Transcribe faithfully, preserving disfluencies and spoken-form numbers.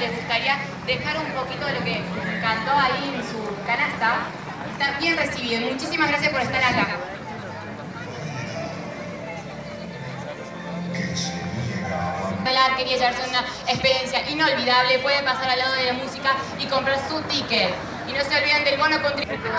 les gustaría dejar un poquito de lo que cantó ahí en su canasta, está bien recibido. Muchísimas gracias por estar acá. Quería llevarse una experiencia inolvidable, puede pasar al lado de la música y comprar su ticket. Y no se olviden del bono contributivo.